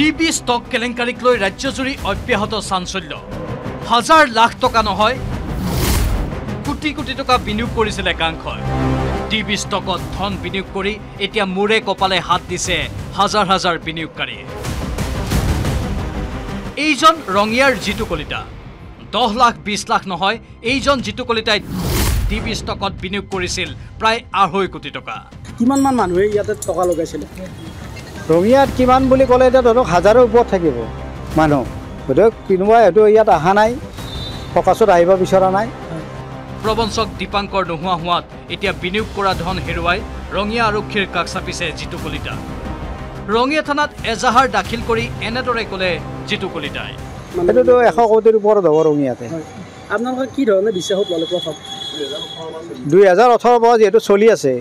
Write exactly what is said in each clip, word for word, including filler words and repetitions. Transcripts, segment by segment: DB stock কেলেংকারিক লৈ ৰাজ্যজুৰি অব্যাহত চাঞ্চল্য হাজাৰ লাখ টকা নহয় কোটি কোটি টকা বিনিয়োগ কৰিছিল একাংশই ডিবি স্টকত ধন বিনিয়োগ কৰি এতিয়া মুৰে কপালে হাত দিছে হাজাৰ হাজাৰ বিনিয়োগকাৰী এইজন ৰঙিয়াৰ জিতু কলিতা দহ লাখ বিশ লাখ নহয় এইজন জিতু কলিতাই ডিবি স্টকত বিনিয়োগ কৰিছিল প্ৰায় আঢ়ৈ কোটি টকা কিমান মান মানুহে ইয়াতে টকা লগাইছিল Rangia কিমান বুলি ক'লে এটা ধৰক হাজাৰৰ ওপৰত থাকিব মানুহ ধৰক কিনোৱা এটো ইয়াত আহা নাই ফকাছত আহিবা বিচৰা নাই প্ৰবঞ্চক দীপাঙ্কৰ নহোৱা হোৱাত এতিয়া বিনিয়োগ কৰা ধন হেৰুৱাই ৰঙিয়া আৰক্ষীৰ কাক চাপিছে জিতু কলিতা ৰঙিয়া থানাত এজাহাৰ দাখিল কৰি এনেদৰে ক'লে জিতু কলিতাই মানেটো এশ কোটিৰ ওপৰত হ'ব ৰঙিয়াতে আপোনালোকৰ কি ধৰণে বিশ্বাস পালে প্ৰথম দুই হাজাৰ ওঠৰ বছৰ এটো চলি আছে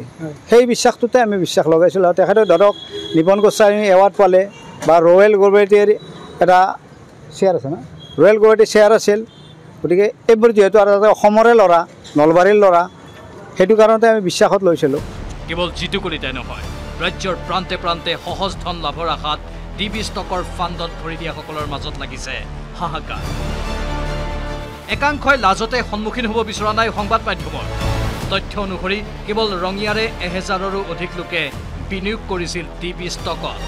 সেই বিশ্বাসটোতে আমি বিশ্বাস লগাইছিল আৰু তেখেতে ধৰক নিপন গোস্বামী এৱার্ড পালে বা রয়্যাল গভর্নমেন্টের এটা শেয়ার আছে না রয়্যাল গভর্নমেন্টের শেয়ার আছিল গতিকে এইবোৰ যেহেতু আৰু অসমৰে লৰা নলবাৰীৰ লৰা হেতু কাৰণতে আমি বিশ্বাসত লৈছিলোঁ কেৱল জিতু কলিতাই নহয় ৰাজ্যৰ প্ৰান্তে প্ৰান্তে সহজ ধন লাভৰ আশাত ডিবি ষ্টকৰ ফাণ্ডত ভৰি দিয়া সকলৰ মাজত লাগিছে হাহাকাৰ একাংশই লাজতে সন্মুখীন হ'ব বিচৰা নাই সংবাদ মাধ্যমৰ তথ্য অনুসৰি কেৱল ৰঙিয়াৰে এহেজাৰৰো অধিক লোকে বিনিয়োগ কৰিছিল ডিবি ষ্টকত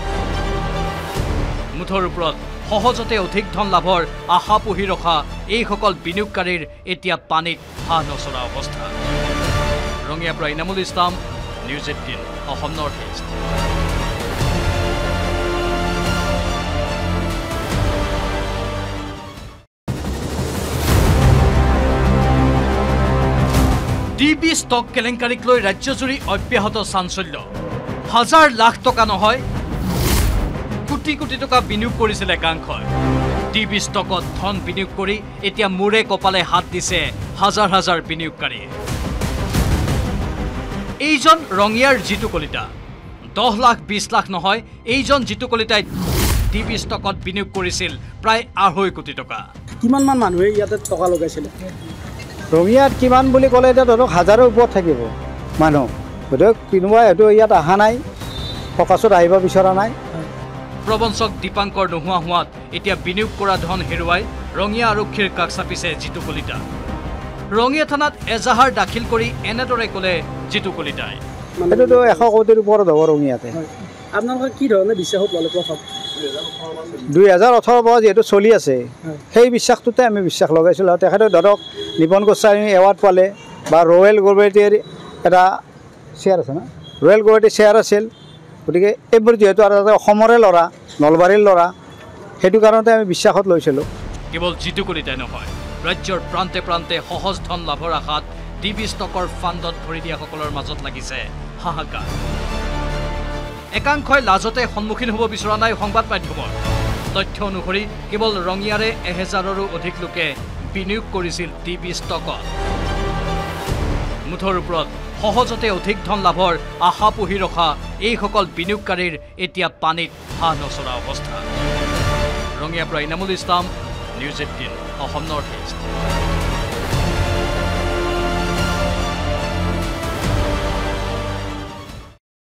মুঠৰ ওপৰত সহজতে অধিক ধন লাভৰ আশা পুহি ৰখা এই সকল বিনিয়োগকাৰীৰ এতিয়া পানীত হাত নচৰা অৱস্থা ৰঙিয়া পৰা Inamul Islam news eighteen Assam north east DB stock কেলেংকাৰীক লৈ ৰাজ্যজুৰি অব্যাহত চাঞ্চল্য হাজাৰ লাখ টকা নহয় কোটি কোটি টকা বিনিয়োগ কৰিছিল একাংশই ডিবি ষ্টকত ধন বিনিয়োগ কৰি এতিয়া মুৰে কপালে হাত দিছে হাজাৰ হাজাৰ বিনিয়োগকাৰী এইজন ৰঙিয়াৰ জিতু কলিতা দহ লাখ বিশ লাখ নহয় এইজন জিতু কলিতাই ডিবি ষ্টকত বিনিয়োগ কৰিছিল প্ৰায় আঢ়ৈ কোটি টকা কিমান মান মানুহে ইয়াতে টকা লগাইছিল ৰঙিয়াত কিমান বুলি ক'লে এটা ধৰক হাজাৰৰ ওপৰত থাকিব মানুহ ধৰক কিনোৱা এটো ইয়াত আহা নাই ফকাছত আহিবা বিচৰা নাই প্ৰবঞ্চক দীপাঙ্কৰ নহোৱা হোৱাত এতিয়া বিনিয়োগ কৰা ধন হেৰুৱাই ৰঙিয়া আৰক্ষীৰ কাক চাপিছে জিতু কলিতা ৰঙিয়া থানাত এজাহাৰ দাখিল কৰি এনেদৰে ক'লে জিতু কলিতাই মানেটো এশ কোটিৰ ওপৰত হ'ব ৰঙিয়াতে আপোনালোকৰ কি ধৰণে বিশ্বাস পালে প্ৰথম দুই হাজাৰ ওঠৰ বছৰ এটো চলি আছে সেই বিশ্বাসটোতে আমি বিশ্বাস লগাইছিল আৰু তেখেতে ধৰক নিপন গোস্বামী এৱার্ড পালে বা রয়্যাল গভর্নমেন্টের এটা শেয়ার আছে না রয়্যাল গভর্নমেন্টের শেয়ার আছিল গতিকে এইবোৰ যেহেতু আৰু অসমৰে লৰা নলবাৰীৰ লৰা হেতু কাৰণতে আমি বিশ্বাসত লৈছিলোঁ কেৱল জিতু কলিতাই নহয় ৰাজ্যৰ প্ৰান্তে প্ৰান্তে সহজ ধন লাভৰ আশাত ডিবি ষ্টকৰ ফাণ্ডত ভৰি দিয়া সকলৰ মাজত লাগিছে হাহাকাৰ একাংশই লাজতে সন্মুখীন হ'ব বিচৰা নাই সংবাদ মাধ্যমৰ তথ্য অনুসৰি কেৱল ৰঙিয়াৰে এহেজাৰৰো অধিক লোকে বিনিয়োগ কৰিছিল ডিবি ষ্টকত মুঠৰ ওপৰত সহজতে অধিক ধন লাভৰ আশা পুহি ৰখা এই সকল বিনিয়োগকাৰীৰ এতিয়া পানীত হাত নচৰা অৱস্থা ৰঙিয়াৰ পৰা Inamul Islam news eighteen Assam north east